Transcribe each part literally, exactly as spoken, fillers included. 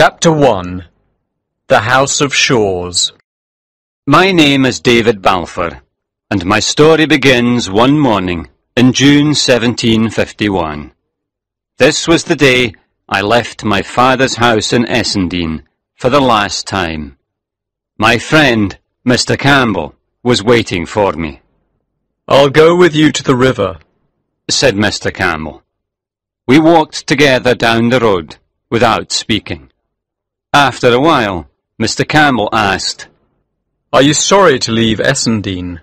Chapter one. The House of Shaws. My name is David Balfour, and my story begins one morning in June seventeen fifty-one. This was the day I left my father's house in Essendean for the last time. My friend, Mister Campbell, was waiting for me. "I'll go with you to the river," said Mister Campbell. We walked together down the road without speaking. After a while, Mister Campbell asked, "Are you sorry to leave Essendean?"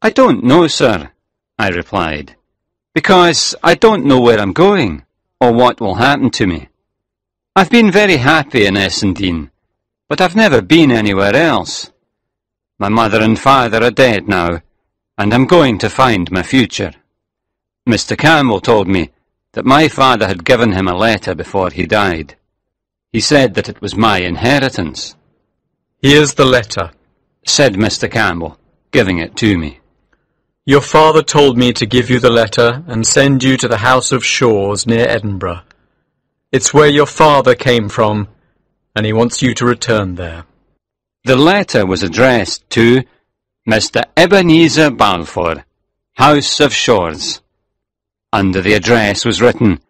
"I don't know, sir," I replied, "because I don't know where I'm going, or what will happen to me. I've been very happy in Essendean, but I've never been anywhere else. My mother and father are dead now, and I'm going to find my future." Mister Campbell told me that my father had given him a letter before he died. He said that it was my inheritance. "Here's the letter," said Mister Campbell, giving it to me. "Your father told me to give you the letter and send you to the House of Shaws near Edinburgh. It's where your father came from, and he wants you to return there." The letter was addressed to Mister Ebenezer Balfour, House of Shaws. Under the address was written,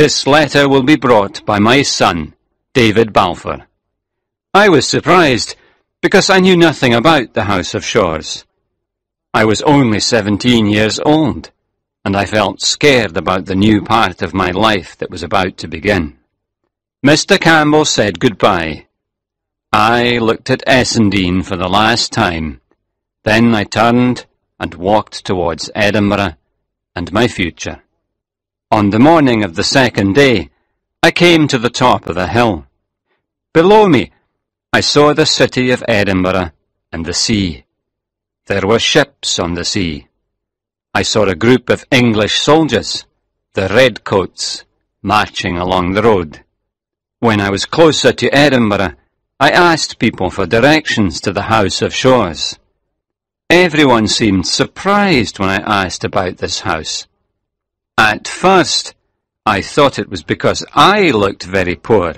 "This letter will be brought by my son, David Balfour." I was surprised, because I knew nothing about the House of Shaws. I was only seventeen years old, and I felt scared about the new part of my life that was about to begin. Mister Campbell said goodbye. I looked at Essendean for the last time. Then I turned and walked towards Edinburgh and my future. On the morning of the second day, I came to the top of the hill. Below me, I saw the city of Edinburgh and the sea. There were ships on the sea. I saw a group of English soldiers, the Redcoats, marching along the road. When I was closer to Edinburgh, I asked people for directions to the House of Shaws. Everyone seemed surprised when I asked about this house. At first, I thought it was because I looked very poor,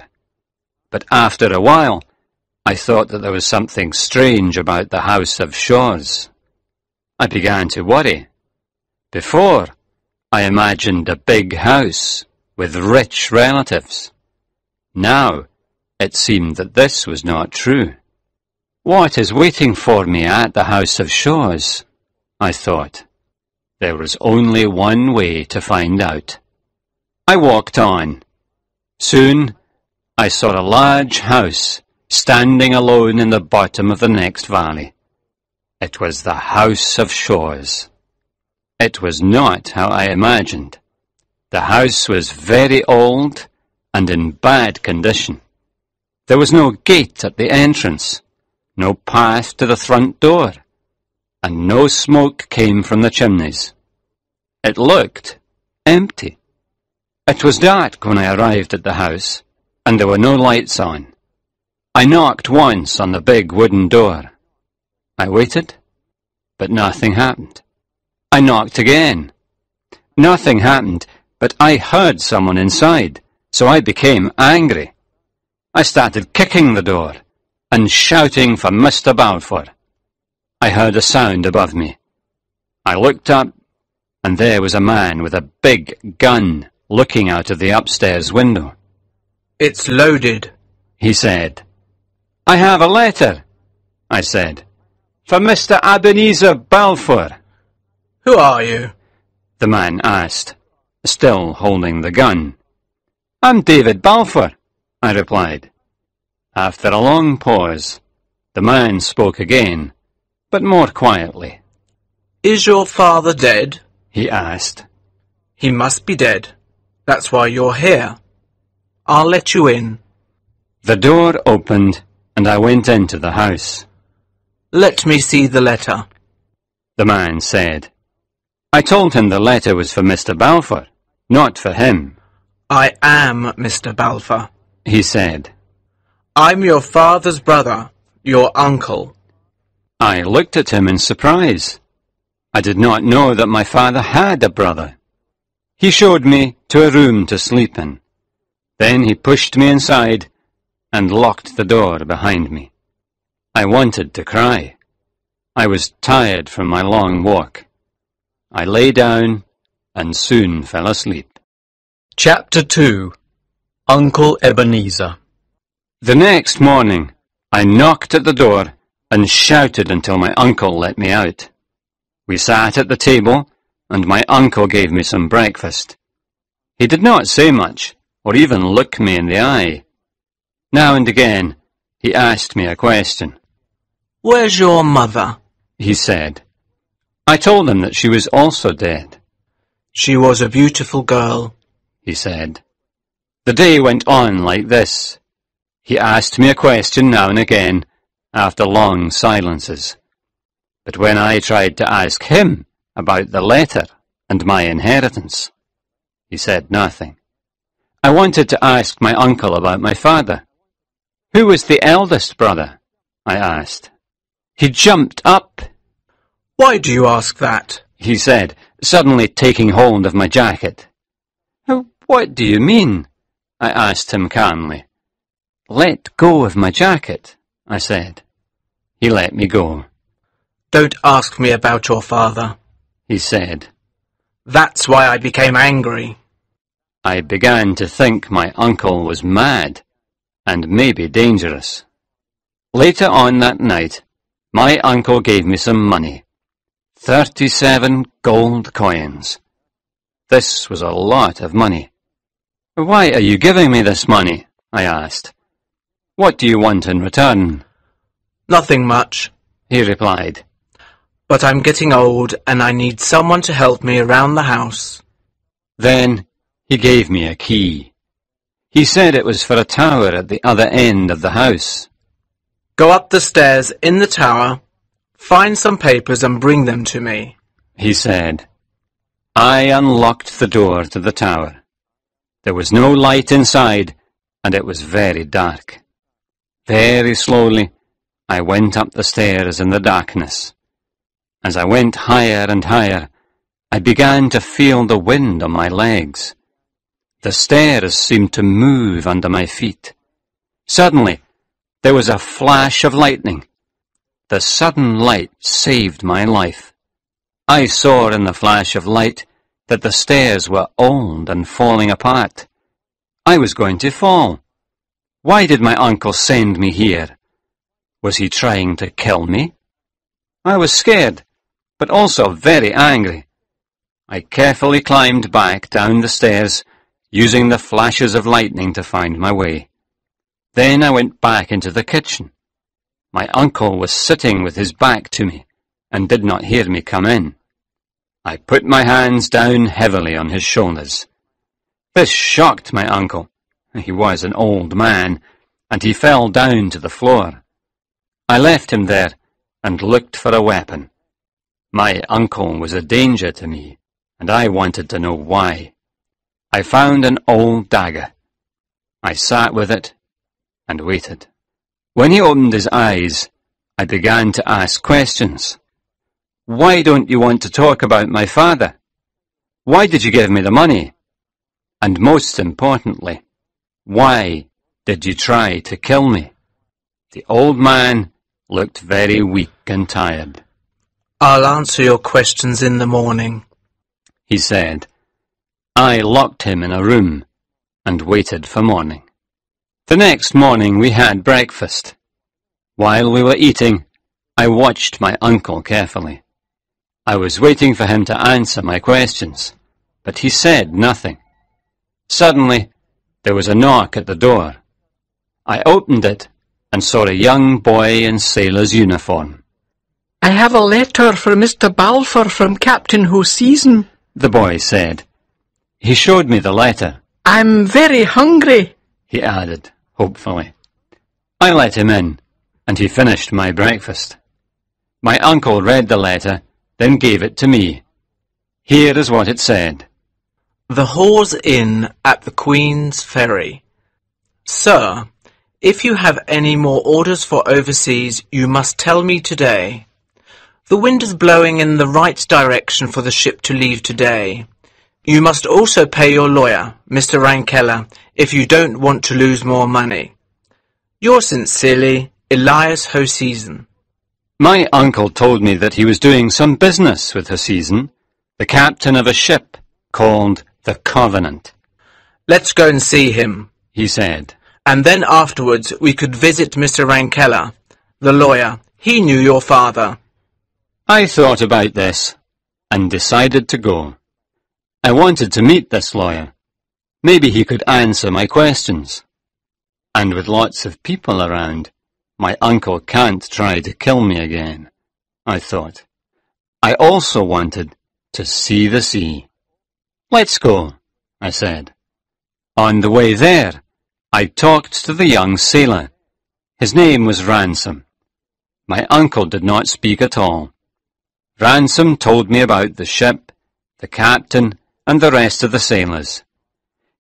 but after a while, I thought that there was something strange about the House of Shaws. I began to worry. Before, I imagined a big house with rich relatives. Now, it seemed that this was not true. What is waiting for me at the House of Shaws? I thought. There was only one way to find out. I walked on. Soon, I saw a large house standing alone in the bottom of the next valley. It was the House of Shaws. It was not how I imagined. The house was very old and in bad condition. There was no gate at the entrance, no path to the front door, and no smoke came from the chimneys. It looked empty. It was dark when I arrived at the house, and there were no lights on. I knocked once on the big wooden door. I waited, but nothing happened. I knocked again. Nothing happened, but I heard someone inside, so I became angry. I started kicking the door and shouting for Mister Balfour. I heard a sound above me. I looked up, and there was a man with a big gun looking out of the upstairs window. "It's loaded," he said. "I have a letter," I said, "for Mister Ebenezer Balfour." "Who are you?" the man asked, still holding the gun. "I'm David Balfour," I replied. After a long pause, the man spoke again, but more quietly. "Is your father dead?" he asked. "He must be dead. That's why you're here. I'll let you in." The door opened, and I went into the house. "Let me see the letter," the man said. I told him the letter was for Mister Balfour, not for him. "I am Mister Balfour," he said. "I'm your father's brother, your uncle." I looked at him in surprise. I did not know that my father had a brother. He showed me to a room to sleep in. Then he pushed me inside and locked the door behind me. I wanted to cry. I was tired from my long walk. I lay down and soon fell asleep. Chapter two. Uncle Ebenezer. The next morning, I knocked at the door and shouted until my uncle let me out. We sat at the table, and my uncle gave me some breakfast. He did not say much, or even look me in the eye. Now and again, he asked me a question. "Where's your mother?" he said. I told him that she was also dead. "She was a beautiful girl," he said. The day went on like this. He asked me a question now and again, after long silences. But when I tried to ask him about the letter and my inheritance, he said nothing. I wanted to ask my uncle about my father. "Who was the eldest brother?" I asked. He jumped up. "Why do you ask that?" he said, suddenly taking hold of my jacket. "What do you mean?" I asked him calmly. "Let go of my jacket," I said. He let me go. "Don't ask me about your father," he said. "That's why I became angry." I began to think my uncle was mad, and maybe dangerous. Later on that night, my uncle gave me some money. Thirty-seven gold coins. This was a lot of money. "Why are you giving me this money?" I asked. "What do you want in return?" "Nothing much," he replied. "But I'm getting old and I need someone to help me around the house." Then he gave me a key. He said it was for a tower at the other end of the house. "Go up the stairs in the tower, find some papers and bring them to me," he said. I unlocked the door to the tower. There was no light inside, and it was very dark. Very slowly, I went up the stairs in the darkness. As I went higher and higher, I began to feel the wind on my legs. The stairs seemed to move under my feet. Suddenly, there was a flash of lightning. The sudden light saved my life. I saw in the flash of light that the stairs were old and falling apart. I was going to fall. Why did my uncle send me here? Was he trying to kill me? I was scared, but also very angry. I carefully climbed back down the stairs, using the flashes of lightning to find my way. Then I went back into the kitchen. My uncle was sitting with his back to me, and did not hear me come in. I put my hands down heavily on his shoulders. This shocked my uncle. He was an old man, and he fell down to the floor. I left him there, and looked for a weapon. My uncle was a danger to me, and I wanted to know why. I found an old dagger. I sat with it, and waited. When he opened his eyes, I began to ask questions. "Why don't you want to talk about my father? Why did you give me the money? And most importantly, why did you try to kill me?" The old man looked very weak and tired. "I'll answer your questions in the morning," he said. I locked him in a room and waited for morning. The next morning we had breakfast. While we were eating, I watched my uncle carefully. I was waiting for him to answer my questions, but he said nothing. Suddenly, there was a knock at the door. I opened it and saw a young boy in sailor's uniform. "I have a letter for Mister Balfour from Captain Hoseason," the boy said. He showed me the letter. "I'm very hungry," he added, hopefully. I let him in, and he finished my breakfast. My uncle read the letter, then gave it to me. Here is what it said. "The Hawes Inn at the Queen's Ferry. Sir, if you have any more orders for overseas, you must tell me today. The wind is blowing in the right direction for the ship to leave today. You must also pay your lawyer, Mister Rankeller, if you don't want to lose more money. Yours sincerely, Elias Hoseason. My uncle told me that he was doing some business with Hoseason, the captain of a ship called the Covenant. Let's go and see him, he said, and then afterwards we could visit Mister Rankeller, the lawyer. He knew your father. I thought about this, and decided to go. I wanted to meet this lawyer. Maybe he could answer my questions. And with lots of people around, my uncle can't try to kill me again, I thought. I also wanted to see the sea. Let's go, I said. On the way there, I talked to the young sailor. His name was Ransom. My uncle did not speak at all. Ransom told me about the ship, the captain, and the rest of the sailors.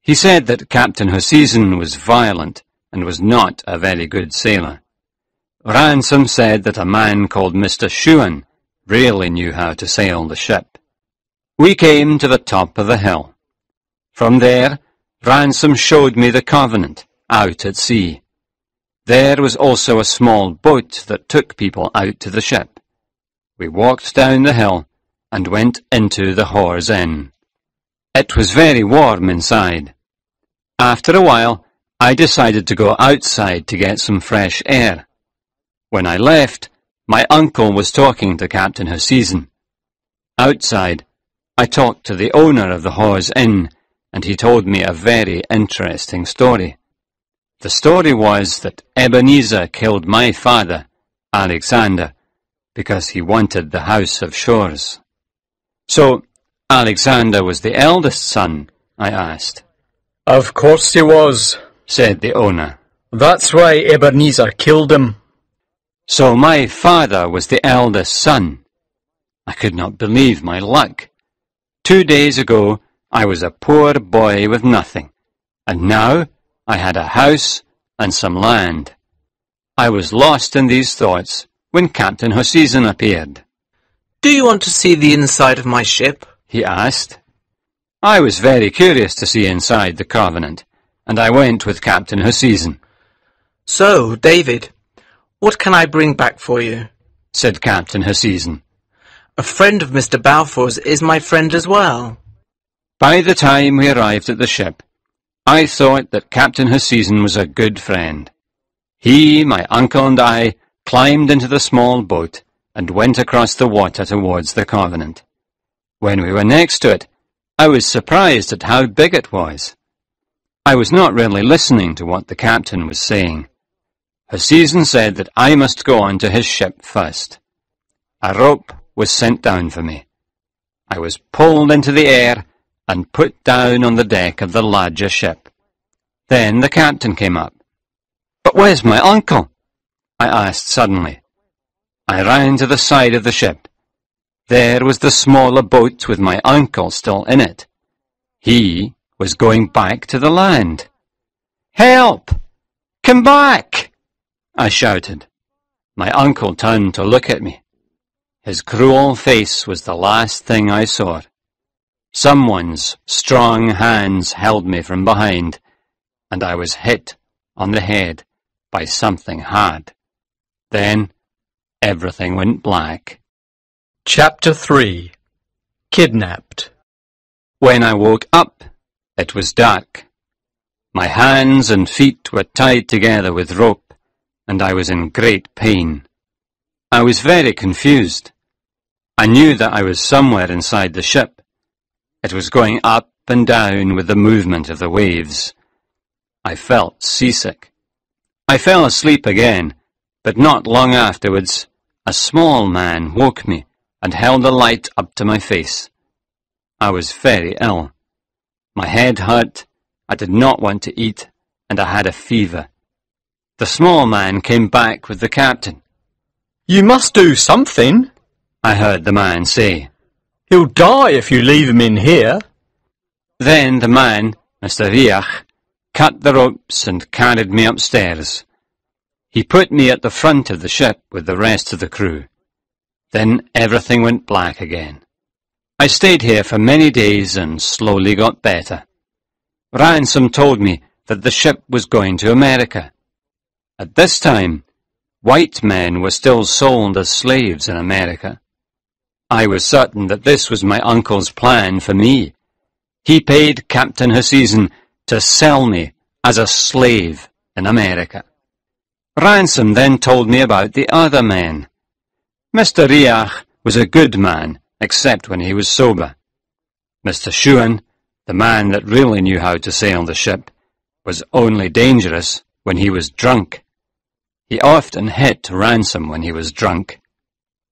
He said that Captain Hoseason was violent and was not a very good sailor. Ransom said that a man called Mister Shuan really knew how to sail the ship. We came to the top of the hill. From there, Ransom showed me the Covenant, out at sea. There was also a small boat that took people out to the ship. We walked down the hill and went into the Hawes Inn. It was very warm inside. After a while, I decided to go outside to get some fresh air. When I left, my uncle was talking to Captain Hoseason. Outside, I talked to the owner of the Hawes Inn, and he told me a very interesting story. The story was that Ebenezer killed my father, Alexander, because he wanted the House of Shaws. So, Alexander was the eldest son, I asked. Of course he was, said the owner. That's why Ebenezer killed him. So my father was the eldest son. I could not believe my luck. Two days ago, I was a poor boy with nothing, and now I had a house and some land. I was lost in these thoughts when Captain Hoseason appeared. Do you want to see the inside of my ship? He asked. I was very curious to see inside the Covenant, and I went with Captain Hoseason. So, David, what can I bring back for you? Said Captain Hoseason. A friend of Mister Balfour's is my friend as well. By the time we arrived at the ship, I thought that Captain Hoseason was a good friend. He, my uncle and I, climbed into the small boat and went across the water towards the Covenant. When we were next to it, I was surprised at how big it was. I was not really listening to what the captain was saying. Hoseason said that I must go on to his ship first. A rope was sent down for me. I was pulled into the air and put down on the deck of the larger ship. Then the captain came up. "But where's my uncle?" I asked suddenly. I ran to the side of the ship. There was the smaller boat with my uncle still in it. He was going back to the land. "Help! Come back!" I shouted. My uncle turned to look at me. His cruel face was the last thing I saw. Someone's strong hands held me from behind, and I was hit on the head by something hard. Then everything went black. Chapter three. Kidnapped. When I woke up, it was dark. My hands and feet were tied together with rope, and I was in great pain. I was very confused. I knew that I was somewhere inside the ship. It was going up and down with the movement of the waves. I felt seasick. I fell asleep again, but not long afterwards, a small man woke me and held a light up to my face. I was very ill. My head hurt, I did not want to eat, and I had a fever. The small man came back with the captain. "You must do something," I heard the man say. "He'll die if you leave him in here." Then the man, Mister Riach, cut the ropes and carried me upstairs. He put me at the front of the ship with the rest of the crew. Then everything went black again. I stayed here for many days and slowly got better. Ransom told me that the ship was going to America. At this time, white men were still sold as slaves in America. I was certain that this was my uncle's plan for me. He paid Captain Hoseason to sell me as a slave in America. Ransom then told me about the other men. Mister Riach was a good man, except when he was sober. Mister Shuan, the man that really knew how to sail the ship, was only dangerous when he was drunk. He often hit Ransom when he was drunk.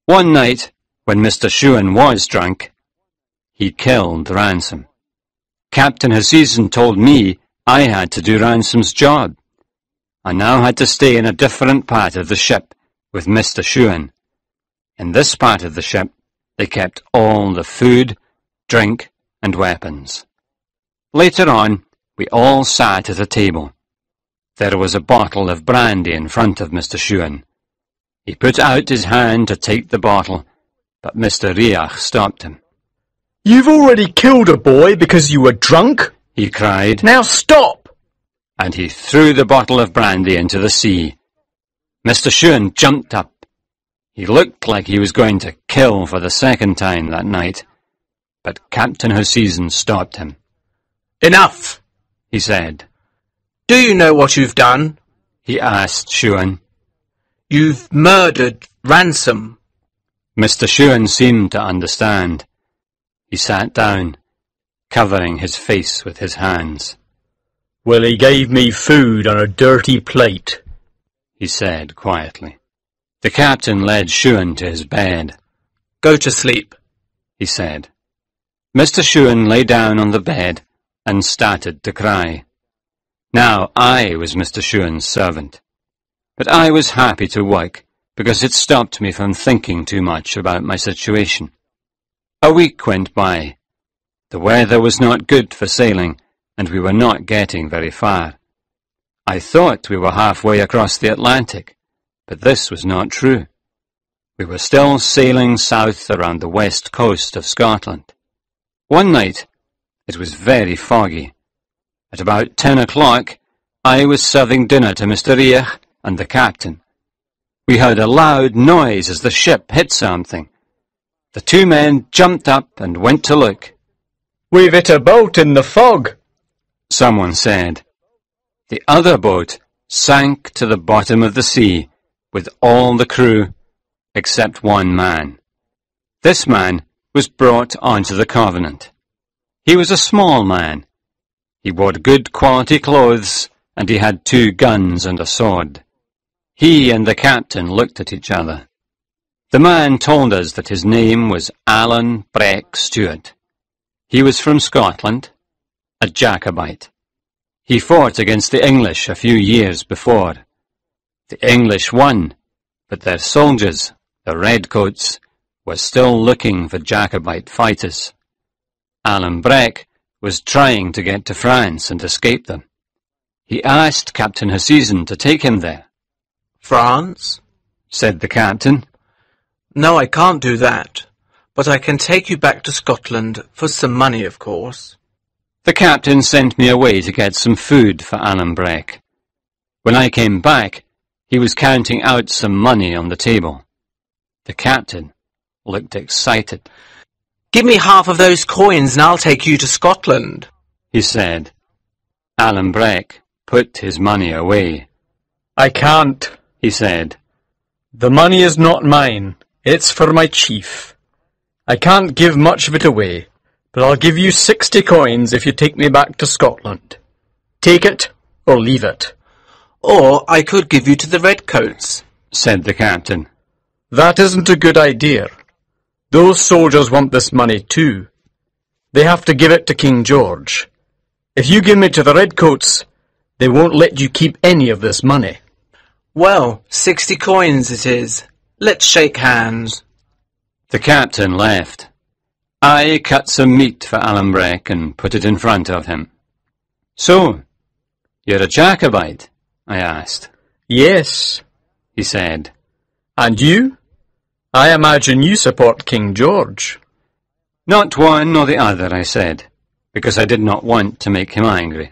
One night, when Mister Shuan was drunk, he killed Ransom. Captain Hoseason told me I had to do Ransom's job. I now had to stay in a different part of the ship with Mister Shuan. In this part of the ship, they kept all the food, drink, and weapons. Later on, we all sat at a table. There was a bottle of brandy in front of Mister Shuan. He put out his hand to take the bottle, but Mister Riach stopped him. "You've already killed a boy because you were drunk," he cried. "Now stop!" And he threw the bottle of brandy into the sea. Mister Shuan jumped up. He looked like he was going to kill for the second time that night, but Captain Hoseason stopped him. "Enough," he said. "Do you know what you've done?" he asked Shuan. "You've murdered Ransom." Mister Shuan seemed to understand. He sat down, covering his face with his hands. "Well, he gave me food on a dirty plate," he said quietly. The captain led Shuan to his bed. "Go to sleep," he said. Mister Shuan lay down on the bed and started to cry. Now I was Mister Shuan's servant, but I was happy to work because it stopped me from thinking too much about my situation. A week went by. The weather was not good for sailing, and we were not getting very far. I thought we were halfway across the Atlantic, but this was not true. We were still sailing south around the west coast of Scotland. One night, it was very foggy. At about ten o'clock, I was serving dinner to Mister Riach and the captain. We heard a loud noise as the ship hit something. The two men jumped up and went to look. "We've hit a boat in the fog," someone said. The other boat sank to the bottom of the sea with all the crew except one man. This man was brought onto the Covenant. He was a small man. He wore good quality clothes, and he had two guns and a sword. He and the captain looked at each other. The man told us that his name was Alan Breck Stewart. He was from Scotland, a Jacobite. He fought against the English a few years before. The English won, but their soldiers, the Redcoats, were still looking for Jacobite fighters. Alan Breck was trying to get to France and escape them. He asked Captain Hoseason to take him there. "France?" said the captain. "No, I can't do that, but I can take you back to Scotland for some money, of course." The captain sent me away to get some food for Alan Breck. When I came back, he was counting out some money on the table. The captain looked excited. "Give me half of those coins and I'll take you to Scotland," he said. Alan Breck put his money away. "I can't," he said. "The money is not mine. It's for my chief. I can't give much of it away, but I'll give you sixty coins if you take me back to Scotland. Take it or leave it." "Or I could give you to the Redcoats," said the captain. "That isn't a good idea. Those soldiers want this money too. They have to give it to King George. If you give me to the Redcoats, they won't let you keep any of this money." "Well, sixty coins it is. Let's shake hands." The captain left. I cut some meat for Alan Breck and put it in front of him. "So, you're a Jacobite?" I asked. "Yes," he said. "And you? I imagine you support King George." "Not one nor the other," I said, because I did not want to make him angry.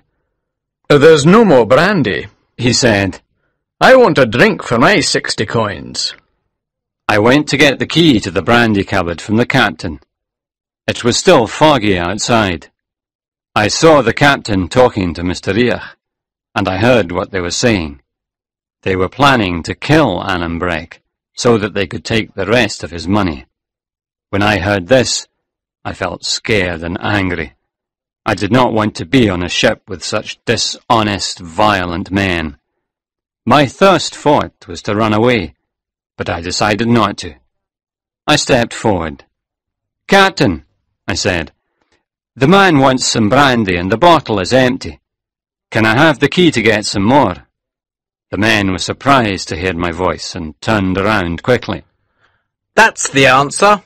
"There's no more brandy," he said. I want a drink for my sixty coins. I went to get the key to the brandy cupboard from the captain. It was still foggy outside. I saw the captain talking to Mister Riach, and I heard what they were saying. They were planning to kill Alan Breck, so that they could take the rest of his money. When I heard this, I felt scared and angry. I did not want to be on a ship with such dishonest, violent men. My thirst for it was to run away, but I decided not to. I stepped forward. "Captain," I said, "the man wants some brandy and the bottle is empty. Can I have the key to get some more?" The men were surprised to hear my voice and turned around quickly. "That's the answer,"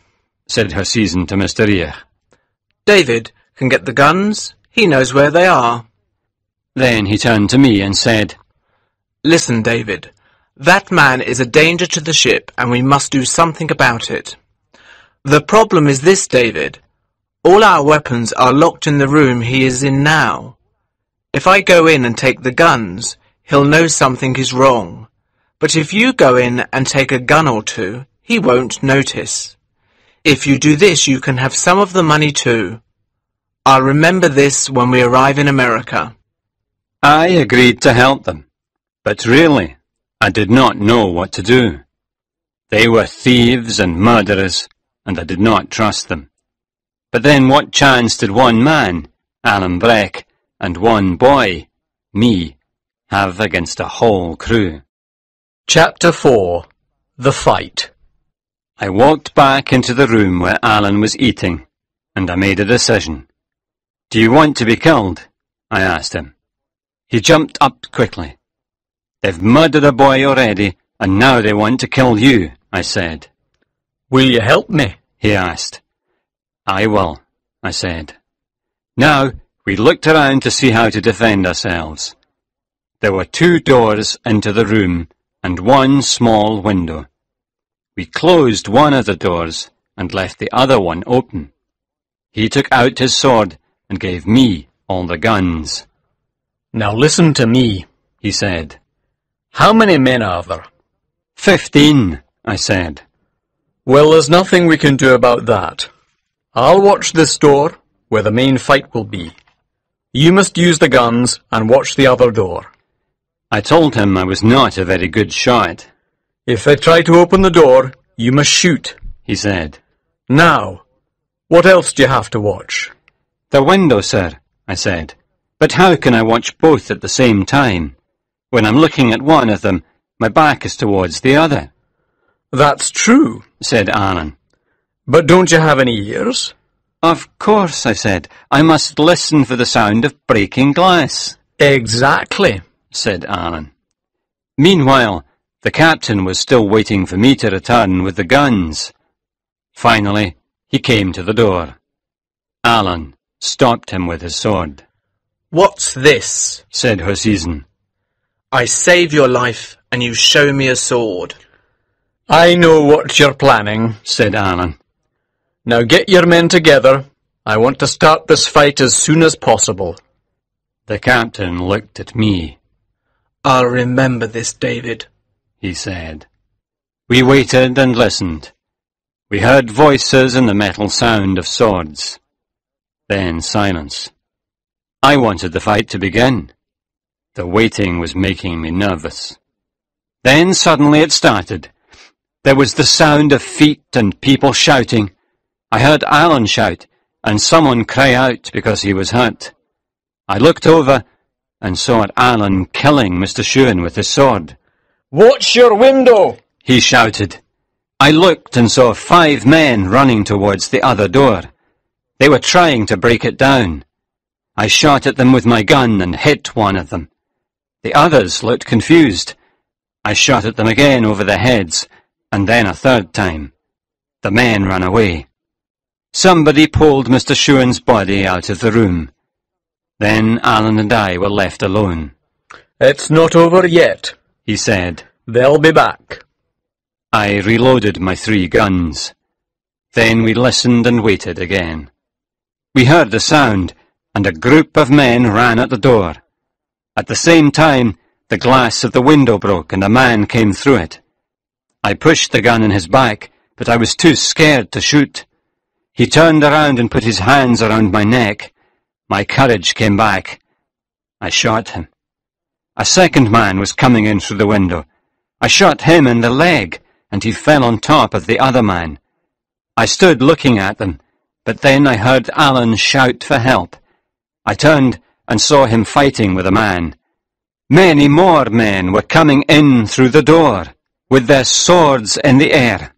said Hoseason to Mister Riach. "David can get the guns. He knows where they are." Then he turned to me and said, "Listen, David, that man is a danger to the ship and we must do something about it. The problem is this, David. All our weapons are locked in the room he is in now. If I go in and take the guns, he'll know something is wrong. But if you go in and take a gun or two, he won't notice. If you do this, you can have some of the money too. I'll remember this when we arrive in America." I agreed to help them, but really, I did not know what to do. They were thieves and murderers, and I did not trust them. But then what chance did one man, Alan Breck, and one boy, me, have against a whole crew? Chapter four. The Fight. I walked back into the room where Alan was eating, and I made a decision. "Do you want to be killed?" I asked him. He jumped up quickly. "They've murdered a boy already, and now they want to kill you," I said. "Will you help me?" he asked. "I will," I said. Now, we looked around to see how to defend ourselves. There were two doors into the room, and one small window. We closed one of the doors, and left the other one open. He took out his sword, and gave me all the guns. "Now listen to me," he said. "How many men are there?" Fifteen, I said. "Well, there's nothing we can do about that. I'll watch this door, where the main fight will be. You must use the guns and watch the other door." I told him I was not a very good shot. "If they try to open the door, you must shoot," he said. "Now, what else do you have to watch?" "The window, sir," I said. "But how can I watch both at the same time? When I'm looking at one of them, my back is towards the other." "That's true," said Alan. "But don't you have any ears?" "Of course," I said. "I must listen for the sound of breaking glass." "Exactly," said Alan. Meanwhile, the captain was still waiting for me to return with the guns. Finally, he came to the door. Alan stopped him with his sword. "What's this?" said Hoseason. "I save your life, and you show me a sword." "I know what you're planning," said Alan. "Now get your men together. I want to start this fight as soon as possible." The captain looked at me. "I'll remember this, David," he said. We waited and listened. We heard voices and the metal sound of swords. Then silence. I wanted the fight to begin. The waiting was making me nervous. Then suddenly it started. There was the sound of feet and people shouting. I heard Alan shout, and someone cry out because he was hurt. I looked over and saw Alan killing Mister Shuan with his sword. "Watch your window!" he shouted. I looked and saw five men running towards the other door. They were trying to break it down. I shot at them with my gun and hit one of them. The others looked confused. I shot at them again over their heads, and then a third time. The men ran away. Somebody pulled Mister Shuan's body out of the room. Then Alan and I were left alone. "It's not over yet," he said. "They'll be back." I reloaded my three guns. Then we listened and waited again. We heard the sound, and a group of men ran at the door. At the same time, The glass of the window broke and a man came through it. I pushed the gun in his back, but I was too scared to shoot. He turned around and put his hands around my neck. My courage came back. I shot him. A second man was coming in through the window. I shot him in the leg, and he fell on top of the other man. I stood looking at them, but then I heard Alan shout for help. I turned and saw him fighting with a man. Many more men were coming in through the door, with their swords in the air.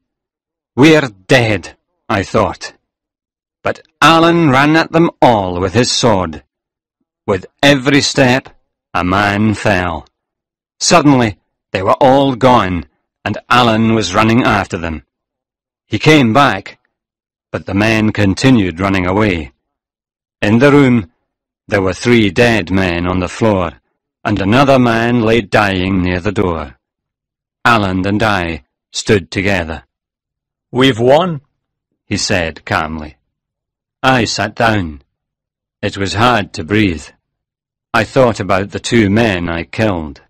We're dead, I thought. But Alan ran at them all with his sword. With every step, a man fell. Suddenly, they were all gone, and Alan was running after them. He came back, but the men continued running away. In the room, there were three dead men on the floor, and another man lay dying near the door. Alan and I stood together. "We've won," he said calmly. I sat down. It was hard to breathe. I thought about the two men I killed.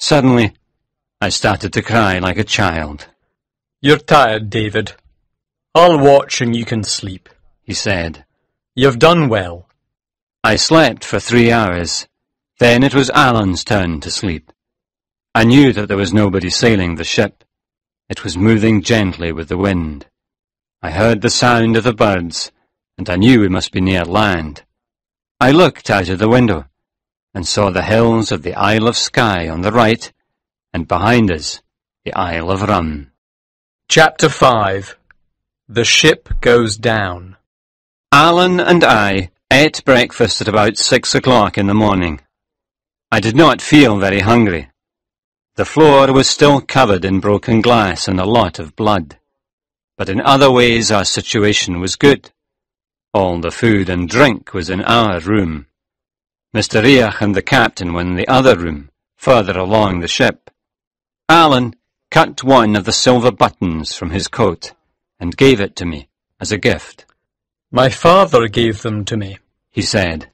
Suddenly, I started to cry like a child. "You're tired, David. I'll watch and you can sleep," he said. "You've done well." I slept for three hours. Then it was Alan's turn to sleep. I knew that there was nobody sailing the ship. It was moving gently with the wind. I heard the sound of the birds, and I knew we must be near land. I looked out of the window, and saw the hills of the Isle of Skye on the right, and behind us, the Isle of Rum. Chapter five. The Ship Goes Down. Alan and I ate breakfast at about six o'clock in the morning. I did not feel very hungry. The floor was still covered in broken glass and a lot of blood. But in other ways our situation was good. All the food and drink was in our room. Mister Riach and the captain were in the other room, further along the ship. Alan cut one of the silver buttons from his coat and gave it to me as a gift. "My father gave them to me," he said.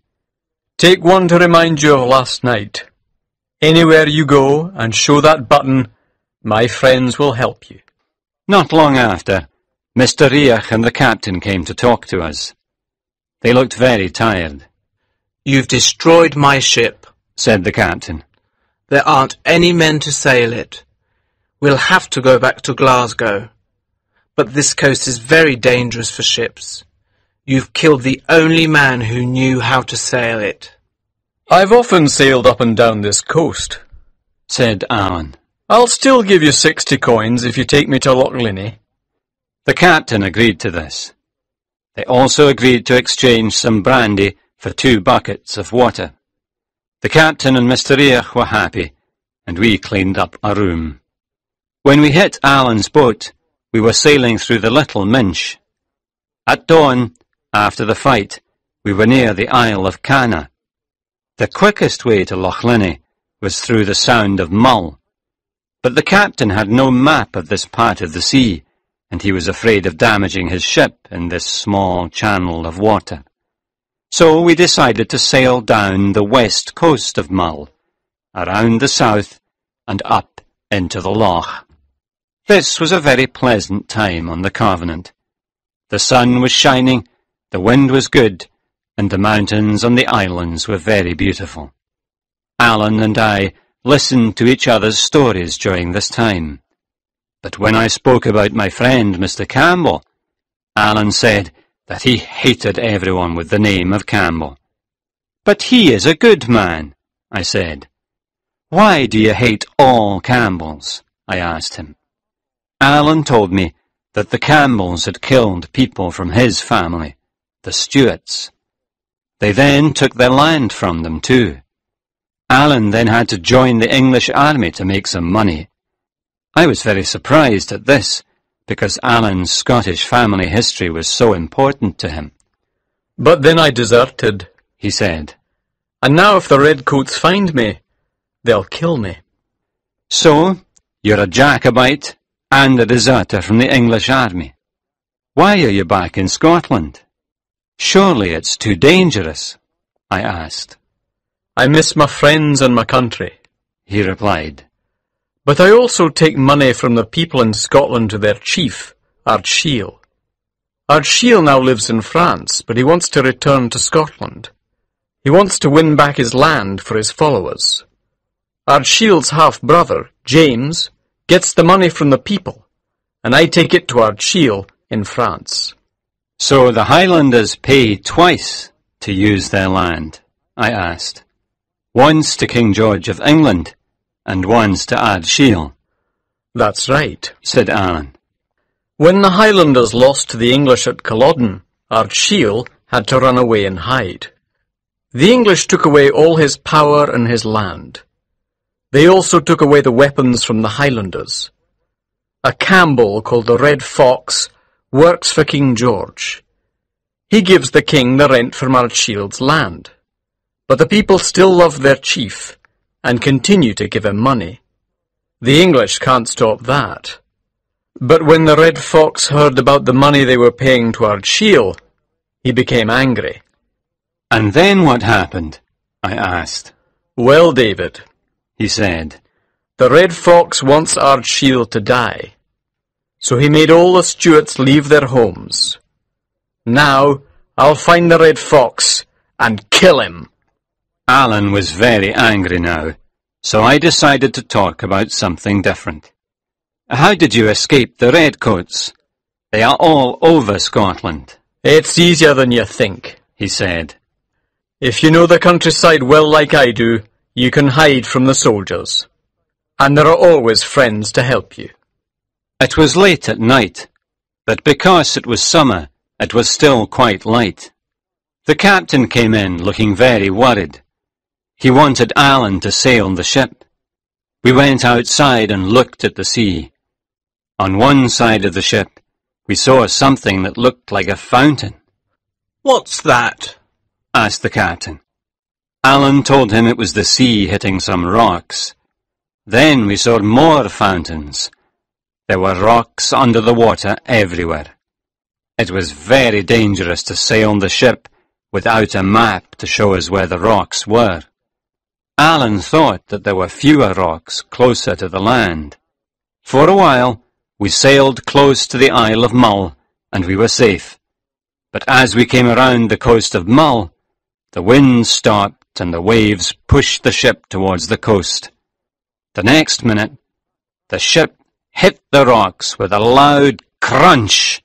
"Take one to remind you of last night. Anywhere you go and show that button, my friends will help you." Not long after, Mister Riach and the captain came to talk to us. They looked very tired. "You've destroyed my ship," said the captain. "There aren't any men to sail it. We'll have to go back to Glasgow. But this coast is very dangerous for ships. You've killed the only man who knew how to sail it." "I've often sailed up and down this coast," said Alan. "I'll still give you sixty coins if you take me to Loch Linnhe." The captain agreed to this. They also agreed to exchange some brandy for two buckets of water. The captain and Mister Riach were happy, and we cleaned up our room. When we hit Alan's boat, we were sailing through the Little Minch. At dawn, after the fight, we were near the Isle of Canna. The quickest way to Loch Linnhe was through the Sound of Mull, but the captain had no map of this part of the sea, and he was afraid of damaging his ship in this small channel of water. So we decided to sail down the west coast of Mull, around the south and up into the loch. This was a very pleasant time on the Covenant. The sun was shining, the wind was good, and the mountains on the islands were very beautiful. Alan and I listened to each other's stories during this time. But when I spoke about my friend Mister Campbell, Alan said that he hated everyone with the name of Campbell. "But he is a good man," I said. "Why do you hate all Campbells?" I asked him. Alan told me that the Campbells had killed people from his family, the Stewarts. They then took their land from them too. Alan then had to join the English army to make some money. I was very surprised at this, because Alan's Scottish family history was so important to him. "But then I deserted," he said, "and now if the Redcoats find me, they'll kill me." "So, you're a Jacobite and a deserter from the English army. Why are you back in Scotland? Surely it's too dangerous," I asked. "I miss my friends and my country," he replied. But I also take money from the people in Scotland to their chief, Ardshiel. Ardshiel now lives in France, but he wants to return to Scotland. He wants to win back his land for his followers. Ardshiel's half-brother, James, gets the money from the people, and I take it to Ardshiel in France. So the Highlanders pay twice to use their land, I asked. Once to King George of England, and once to Ardshiel. That's right, said Alan. When the Highlanders lost to the English at Culloden, Ardshiel had to run away and hide. The English took away all his power and his land. They also took away the weapons from the Highlanders. A Campbell called the Red Fox works for King George. He gives the king the rent from Ardshield's land. But the people still love their chief and continue to give him money. The English can't stop that. But when the Red Fox heard about the money they were paying to Ardshiel, he became angry. And then what happened? I asked. Well, David, he said, the Red Fox wants Ardshiel to die. So he made all the Stuarts leave their homes. Now I'll find the Red Fox and kill him. Alan was very angry now, so I decided to talk about something different. How did you escape the Redcoats? They are all over Scotland. It's easier than you think, he said. If you know the countryside well like I do, you can hide from the soldiers. And there are always friends to help you. It was late at night, but because it was summer, it was still quite light. The captain came in looking very worried. He wanted Alan to sail the ship. We went outside and looked at the sea. On one side of the ship, we saw something that looked like a fountain. What's that? Asked the captain. Alan told him it was the sea hitting some rocks. Then we saw more fountains. There were rocks under the water everywhere. It was very dangerous to sail the ship without a map to show us where the rocks were. Alan thought that there were fewer rocks closer to the land. For a while, we sailed close to the Isle of Mull, and we were safe. But as we came around the coast of Mull, the wind stopped and the waves pushed the ship towards the coast. The next minute, the ship hit the rocks with a loud crunch.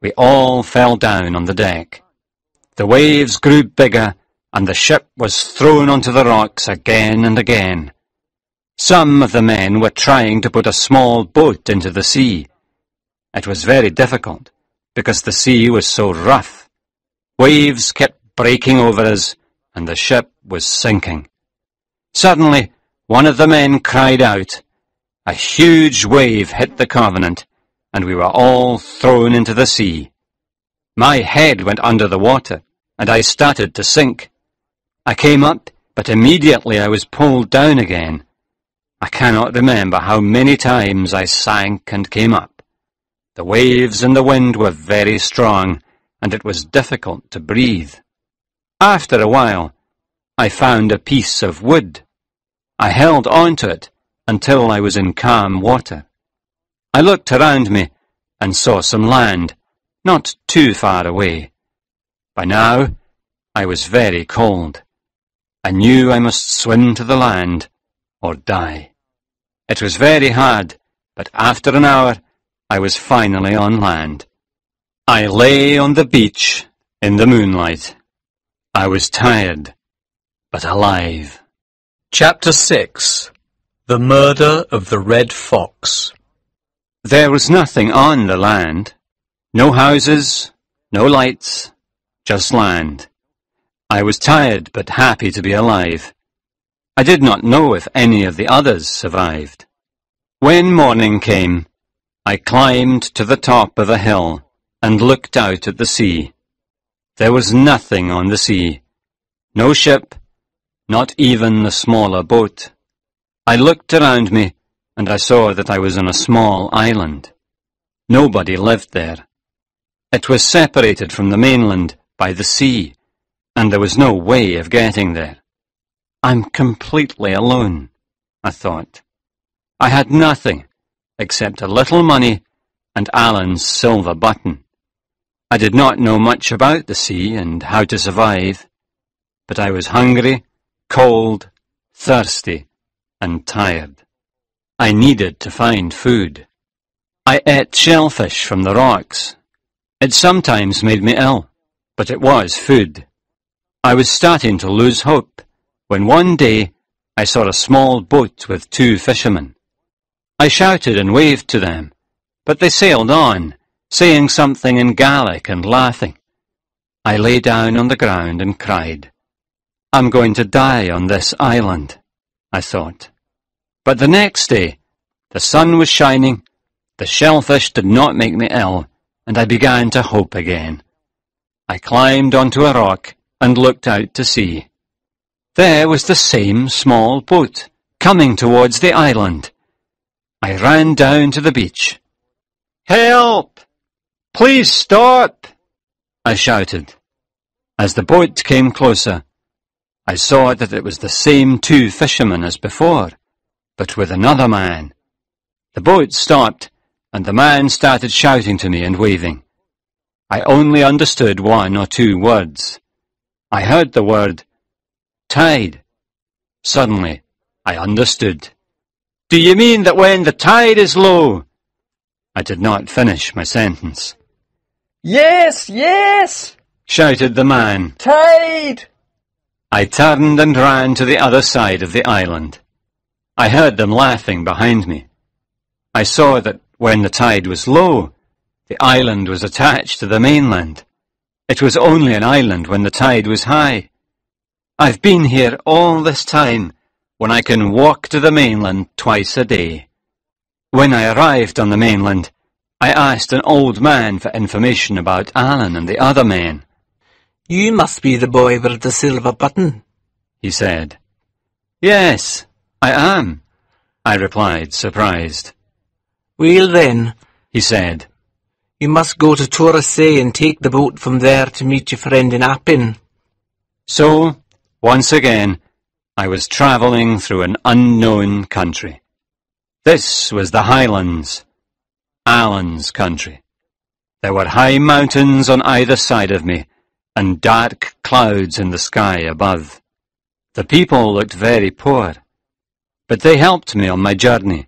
We all fell down on the deck. The waves grew bigger, and the ship was thrown onto the rocks again and again. Some of the men were trying to put a small boat into the sea. It was very difficult, because the sea was so rough. Waves kept breaking over us, and the ship was sinking. Suddenly, one of the men cried out. A huge wave hit the Covenant, and we were all thrown into the sea. My head went under the water, and I started to sink. I came up, but immediately I was pulled down again. I cannot remember how many times I sank and came up. The waves and the wind were very strong, and it was difficult to breathe. After a while, I found a piece of wood. I held on to it until I was in calm water. I looked around me and saw some land, not too far away. By now, I was very cold. I knew I must swim to the land or die. It was very hard, but after an hour, I was finally on land. I lay on the beach in the moonlight. I was tired, but alive. Chapter six. The Murder of the Red Fox. There was nothing on the land. No houses, no lights, just land. I was tired but happy to be alive. I did not know if any of the others survived. When morning came, I climbed to the top of a hill and looked out at the sea. There was nothing on the sea. No ship, not even the smaller boat. I looked around me, and I saw that I was on a small island. Nobody lived there. It was separated from the mainland by the sea, and there was no way of getting there. I'm completely alone. I thought. I had nothing except a little money and Alan's silver button. I did not know much about the sea and how to survive, but I was hungry, cold, thirsty, and tired. I needed to find food. I ate shellfish from the rocks. It sometimes made me ill, but it was food. I was starting to lose hope when one day I saw a small boat with two fishermen. I shouted and waved to them, but they sailed on, saying something in Gaelic and laughing. I lay down on the ground and cried. I'm going to die on this island, I thought. But the next day, the sun was shining, the shellfish did not make me ill, and I began to hope again. I climbed onto a rock and looked out to sea. There was the same small boat, coming towards the island. I ran down to the beach. Help! Please stop! I shouted. As the boat came closer, I saw that it was the same two fishermen as before, but with another man. The boat stopped, and the man started shouting to me and waving. I only understood one or two words. I heard the word tide. Suddenly, I understood. Do you mean that when the tide is low? I did not finish my sentence. Yes, yes, shouted the man. Tide! I turned and ran to the other side of the island. I heard them laughing behind me. I saw that when the tide was low, the island was attached to the mainland. It was only an island when the tide was high. I've been here all this time, when I can walk to the mainland twice a day. When I arrived on the mainland, I asked an old man for information about Alan and the other men. You must be the boy with the silver button, he said. Yes, I am, I replied, surprised. Well then, he said, you must go to Torresay and take the boat from there to meet your friend in Appin. So, once again, I was travelling through an unknown country. This was the Highlands, Alan's country. There were high mountains on either side of me, and dark clouds in the sky above. The people looked very poor, but they helped me on my journey.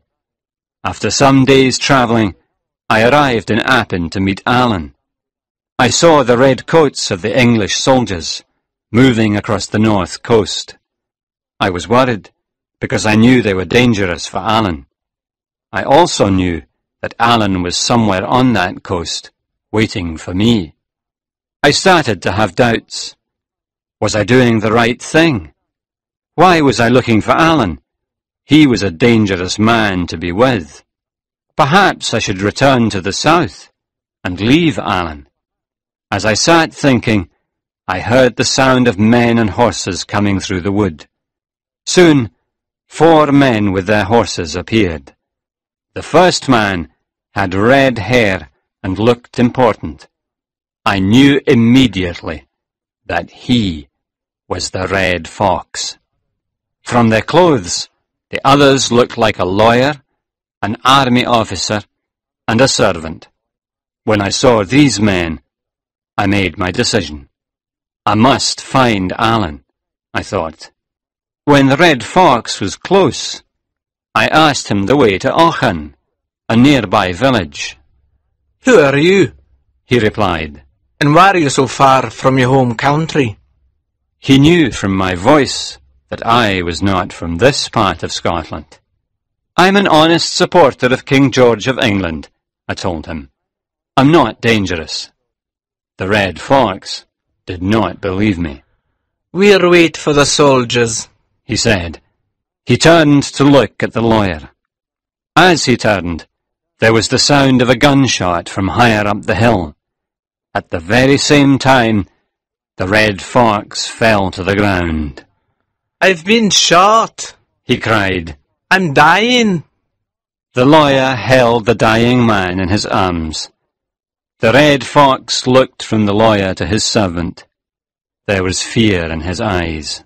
After some days' travelling, I arrived in Appin to meet Alan. I saw the red coats of the English soldiers moving across the north coast. I was worried, because I knew they were dangerous for Alan. I also knew that Alan was somewhere on that coast, waiting for me. I started to have doubts. Was I doing the right thing? Why was I looking for Alan? He was a dangerous man to be with. Perhaps I should return to the south and leave Alan. As I sat thinking, I heard the sound of men and horses coming through the wood. Soon, four men with their horses appeared. The first man had red hair and looked important. I knew immediately that he was the Red Fox. From their clothes, the others looked like a lawyer, an army officer, and a servant. When I saw these men, I made my decision. I must find Alan, I thought. When the Red Fox was close, I asked him the way to Auchan, a nearby village. Who are you? He replied. And why are you so far from your home country? He knew from my voice that I was not from this part of Scotland. I'm an honest supporter of King George of England, I told him. I'm not dangerous. The Red Fox did not believe me. We'll wait for the soldiers, he said. He turned to look at the lawyer. As he turned, there was the sound of a gunshot from higher up the hill. At the very same time, the Red Fox fell to the ground. I've been shot, he cried. I'm dying. The lawyer held the dying man in his arms. The Red Fox looked from the lawyer to his servant. There was fear in his eyes.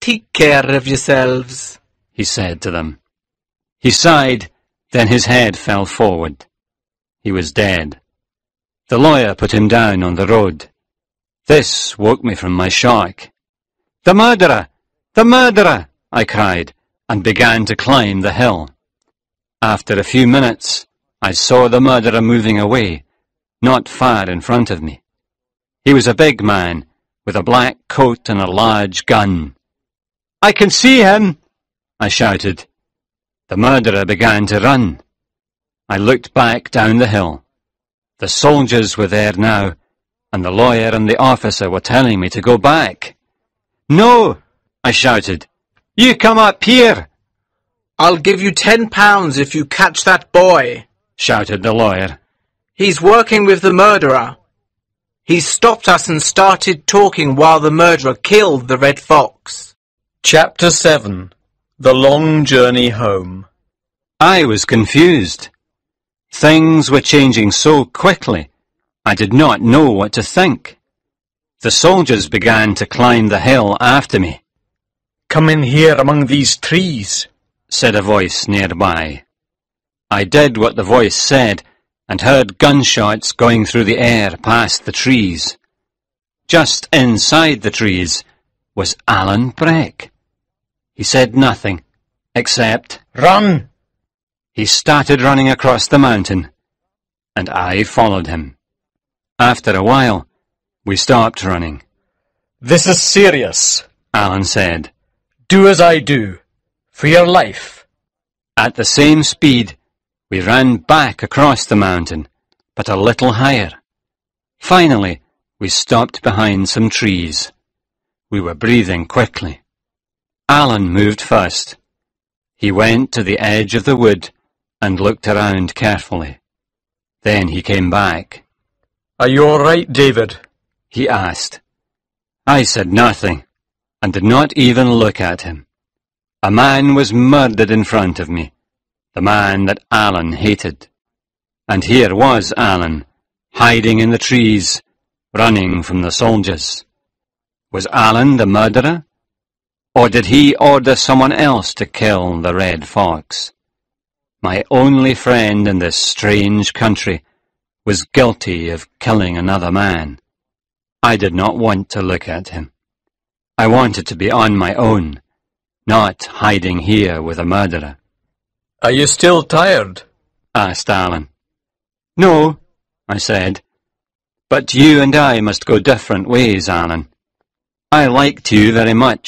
Take care of yourselves, he said to them. He sighed, then his head fell forward. He was dead. The lawyer put him down on the road. This woke me from my shock. "The murderer! The murderer!" I cried, and began to climb the hill. After a few minutes, I saw the murderer moving away, not far in front of me. He was a big man, with a black coat and a large gun. "I can see him!" I shouted. The murderer began to run. I looked back down the hill. The soldiers were there now, and the lawyer and the officer were telling me to go back. "No!" I shouted. "You come up here!" "I'll give you ten pounds if you catch that boy!" shouted the lawyer. "He's working with the murderer. He stopped us and started talking while the murderer killed the Red Fox." Chapter seven. The Long Journey Home. I was confused. Things were changing so quickly, I did not know what to think. The soldiers began to climb the hill after me. "Come in here among these trees," said a voice nearby. I did what the voice said, and heard gunshots going through the air past the trees. Just inside the trees was Alan Breck. He said nothing, except, "Run!" He started running across the mountain, and I followed him. After a while, we stopped running. "This is serious," Alan said. "Do as I do, for your life." At the same speed, we ran back across the mountain, but a little higher. Finally, we stopped behind some trees. We were breathing quickly. Alan moved first. He went to the edge of the wood and looked around carefully. Then he came back. "Are you all right, David?" he asked. I said nothing, and did not even look at him. A man was murdered in front of me, the man that Alan hated. And here was Alan, hiding in the trees, running from the soldiers. Was Alan the murderer? Or did he order someone else to kill the Red Fox? My only friend in this strange country was guilty of killing another man. I did not want to look at him. I wanted to be on my own, not hiding here with a murderer. "Are you still tired?" asked Alan. "No," I said. "But you and I must go different ways, Alan. I liked you very much,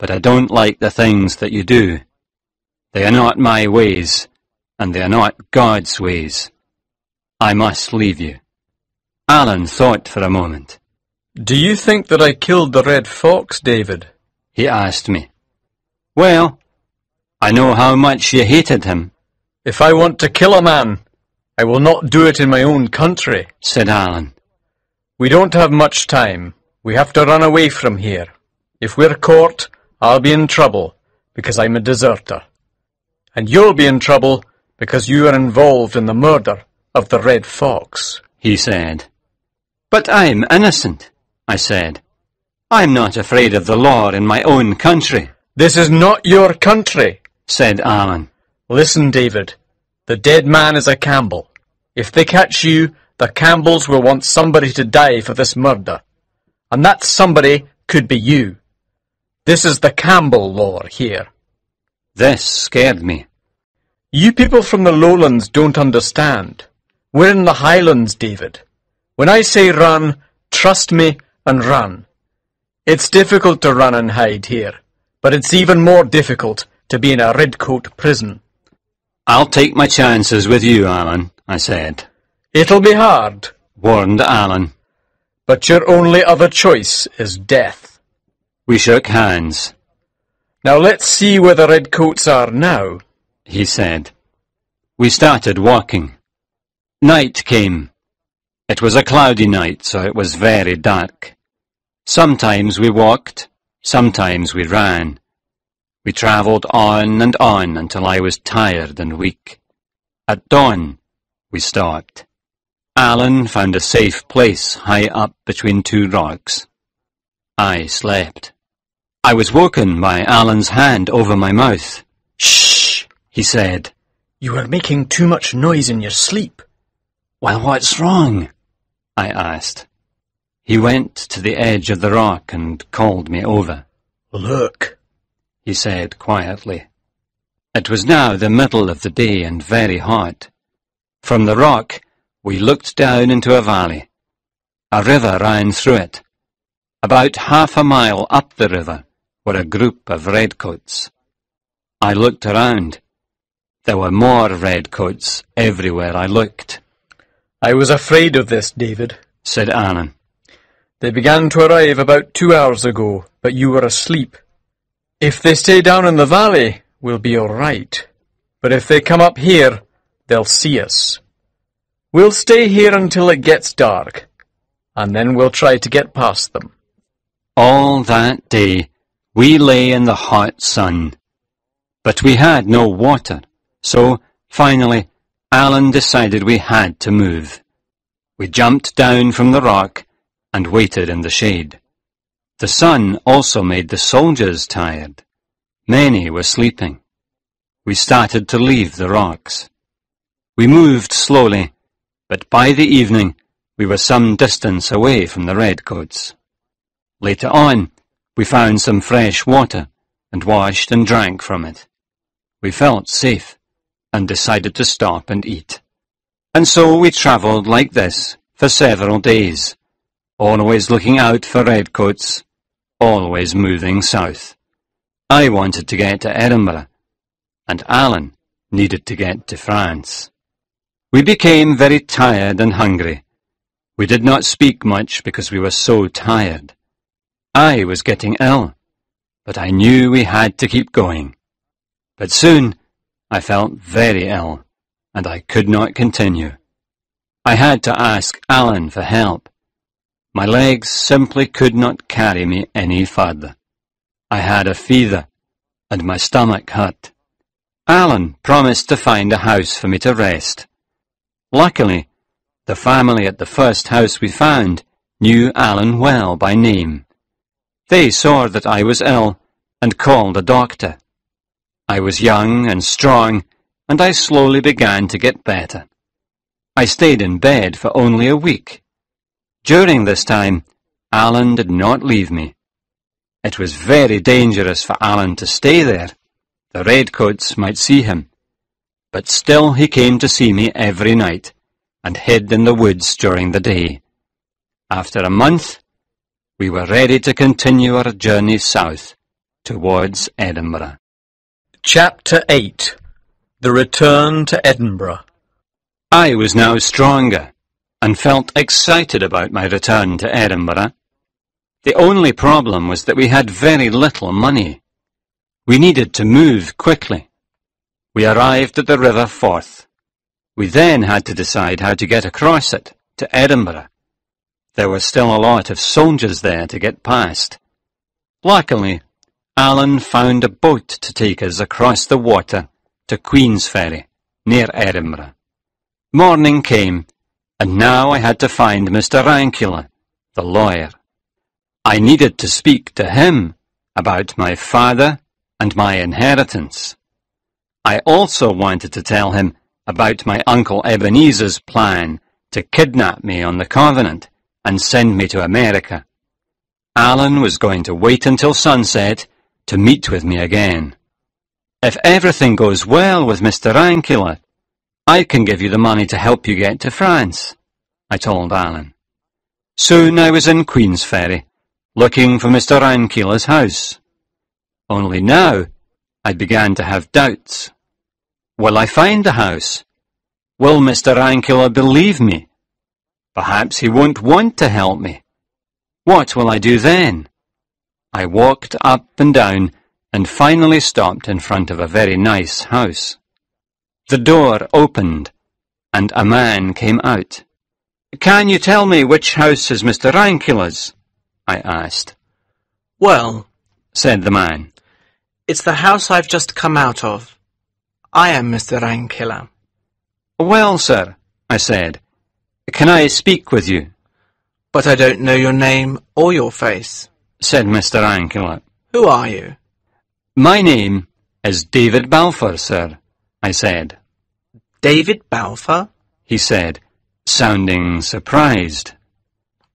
but I don't like the things that you do. They are not my ways, and they are not God's ways. I must leave you." Alan thought for a moment. "Do you think that I killed the Red Fox, David?" he asked me. "Well, I know how much you hated him." "If I want to kill a man, I will not do it in my own country," said Alan. "We don't have much time. We have to run away from here. If we're caught, I'll be in trouble, because I'm a deserter. And you'll be in trouble, because you are involved in the murder of the Red Fox," he said. "But I'm innocent," I said. "I'm not afraid of the law in my own country." "This is not your country," said Alan. "Listen, David, the dead man is a Campbell. If they catch you, the Campbells will want somebody to die for this murder. And that somebody could be you. This is the Campbell law here." This scared me. "You people from the lowlands don't understand. We're in the highlands, David. When I say run, trust me and run. It's difficult to run and hide here, but it's even more difficult to be in a redcoat prison." "I'll take my chances with you, Alan," I said. "It'll be hard," warned Alan. "But your only other choice is death." We shook hands. "Now let's see where the redcoats are now," he said. We started walking. Night came. It was a cloudy night, so it was very dark. Sometimes we walked, sometimes we ran. We travelled on and on until I was tired and weak. At dawn, we stopped. Alan found a safe place high up between two rocks. I slept. I was woken by Alan's hand over my mouth. "Shh," he said. "You are making too much noise in your sleep." "Well, what's wrong?" I asked. He went to the edge of the rock and called me over. "Look," he said quietly. It was now the middle of the day and very hot. From the rock we looked down into a valley. A river ran through it. About half a mile up the river were a group of redcoats. I looked around. There were more redcoats everywhere I looked. "I was afraid of this, David," said Alan. "They began to arrive about two hours ago, but you were asleep. If they stay down in the valley, we'll be all right. But if they come up here, they'll see us. We'll stay here until it gets dark, and then we'll try to get past them." All that day we lay in the hot sun, but we had no water, so finally Alan decided we had to move. We jumped down from the rock and waited in the shade. The sun also made the soldiers tired. Many were sleeping. We started to leave the rocks. We moved slowly, but by the evening we were some distance away from the redcoats. Later on, we found some fresh water and washed and drank from it. We felt safe and decided to stop and eat. And so we travelled like this for several days, always looking out for redcoats, always moving south. I wanted to get to Edinburgh, and Alan needed to get to France. We became very tired and hungry. We did not speak much because we were so tired. I was getting ill, but I knew we had to keep going. But soon I felt very ill, and I could not continue. I had to ask Alan for help. My legs simply could not carry me any further. I had a fever, and my stomach hurt. Alan promised to find a house for me to rest. Luckily, the family at the first house we found knew Alan well by name. They saw that I was ill and called a doctor. I was young and strong, and I slowly began to get better. I stayed in bed for only a week. During this time, Alan did not leave me. It was very dangerous for Alan to stay there. The redcoats might see him. But still he came to see me every night, and hid in the woods during the day. After a month, we were ready to continue our journey south, towards Edinburgh. Chapter eight. The Return to Edinburgh. I was now stronger, and felt excited about my return to Edinburgh. The only problem was that we had very little money. We needed to move quickly. We arrived at the River Forth. We then had to decide how to get across it to Edinburgh. There were still a lot of soldiers there to get past. Luckily, Alan found a boat to take us across the water to Queen's Ferry, near Edinburgh. Morning came, and now I had to find Mister Rankeller, the lawyer. I needed to speak to him about my father and my inheritance. I also wanted to tell him about my Uncle Ebenezer's plan to kidnap me on the Covenant and send me to America. Alan was going to wait until sunset to meet with me again. If everything goes well with Mister Rankeller, I can give you the money to help you get to France, I told Alan. Soon I was in Queen's Ferry, looking for Mister Rankeller's house. Only now I began to have doubts. Will I find the house? Will Mister Rankeller believe me? Perhaps he won't want to help me. What will I do then? I walked up and down and finally stopped in front of a very nice house. The door opened and a man came out. "Can you tell me which house is Mister Rankeller's?" I asked. "Well," said the man, "it's the house I've just come out of. I am Mister Rankeller." "Well, sir," I said, "can I speak with you?" "But I don't know your name or your face," said Mister Rankeller. Who are you? My name is David Balfour, sir, I said. David Balfour? He said, sounding surprised.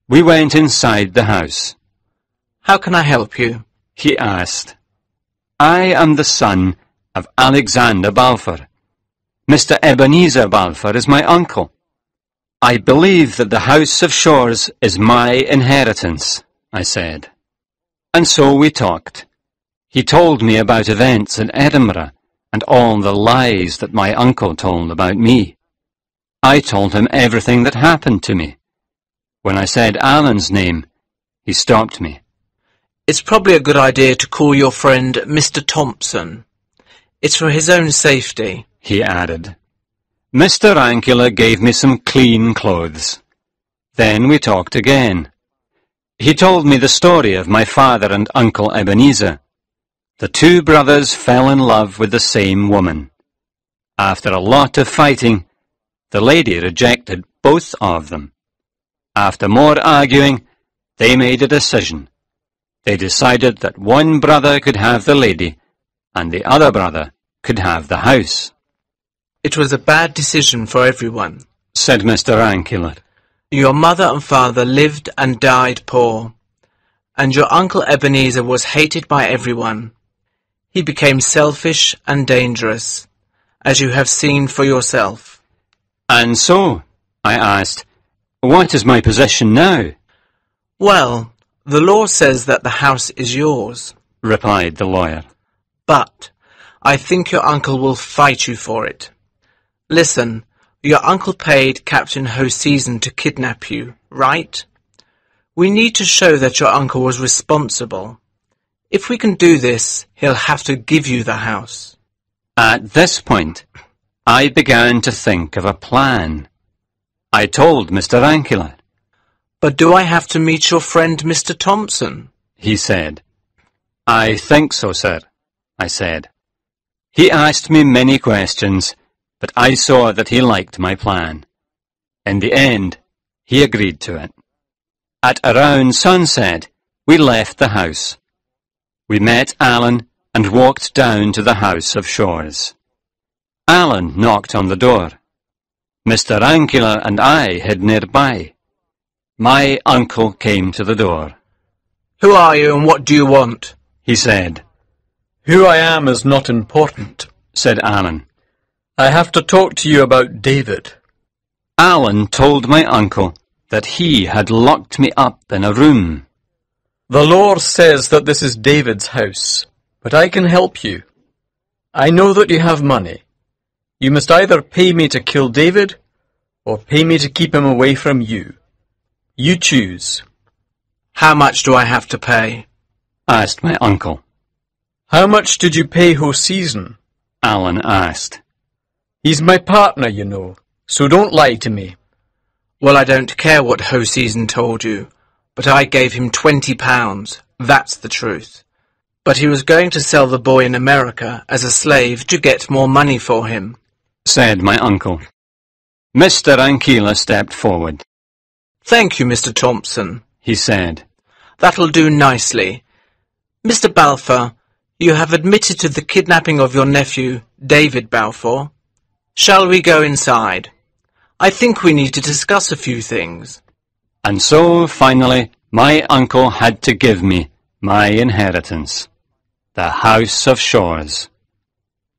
We went inside the house. How can I help you? He asked. I am the son of Alexander Balfour. Mister Ebenezer Balfour is my uncle. I believe that the House of Shaws is my inheritance, I said. And so we talked. He told me about events in Edinburgh and all the lies that my uncle told about me. I told him everything that happened to me. When I said Alan's name, he stopped me. It's probably a good idea to call your friend Mister Thompson. It's for his own safety, he added. Mister Rankeller gave me some clean clothes. Then we talked again. He told me the story of my father and Uncle Ebenezer. The two brothers fell in love with the same woman. After a lot of fighting, the lady rejected both of them. After more arguing, they made a decision. They decided that one brother could have the lady, and the other brother could have the house. It was a bad decision for everyone, said Mister Rankeller. Your mother and father lived and died poor, and your Uncle Ebenezer was hated by everyone. He became selfish and dangerous, as you have seen for yourself. And so, I asked, what is my position now? Well, the law says that the house is yours, replied the lawyer. But I think your uncle will fight you for it. Listen, your uncle paid Captain Hoseason to kidnap you, right? We need to show that your uncle was responsible. If we can do this, he'll have to give you the house. At this point, I began to think of a plan. I told Mister Rankeller. But do I have to meet your friend Mister Thompson? He said. I think so, sir, I said. He asked me many questions, but I saw that he liked my plan. In the end, he agreed to it. At around sunset, we left the house. We met Alan and walked down to the House of Shaws. Alan knocked on the door. Mister Rankeller and I hid nearby. My uncle came to the door. Who are you and what do you want? He said. Who I am is not important, said Alan. I have to talk to you about David. Alan told my uncle that he had locked me up in a room. The law says that this is David's house, but I can help you. I know that you have money. You must either pay me to kill David, or pay me to keep him away from you. You choose. How much do I have to pay? Asked my uncle. How much did you pay Hoseason? Alan asked. He's my partner, you know, so don't lie to me. Well, I don't care what Hoseason told you, but I gave him twenty pounds. That's the truth. But he was going to sell the boy in America as a slave to get more money for him, said my uncle. Mister Rankeller stepped forward. Thank you, Mister Thompson, he said. That'll do nicely. Mister Balfour, you have admitted to the kidnapping of your nephew, David Balfour. Shall we go inside? I think we need to discuss a few things. And so, finally, my uncle had to give me my inheritance, the House of Shaws.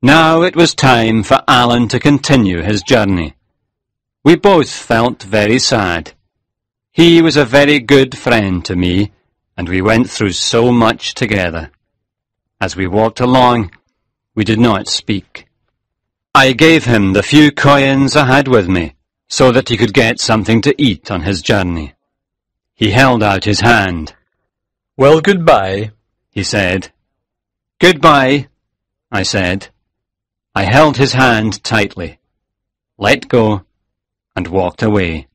Now it was time for Alan to continue his journey. We both felt very sad. He was a very good friend to me, and we went through so much together. As we walked along, we did not speak. I gave him the few coins I had with me, so that he could get something to eat on his journey. He held out his hand. Well, goodbye, he said. Goodbye, I said. I held his hand tightly, let go, and walked away.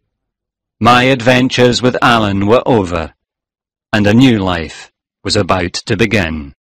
My adventures with Alan were over, and a new life was about to begin.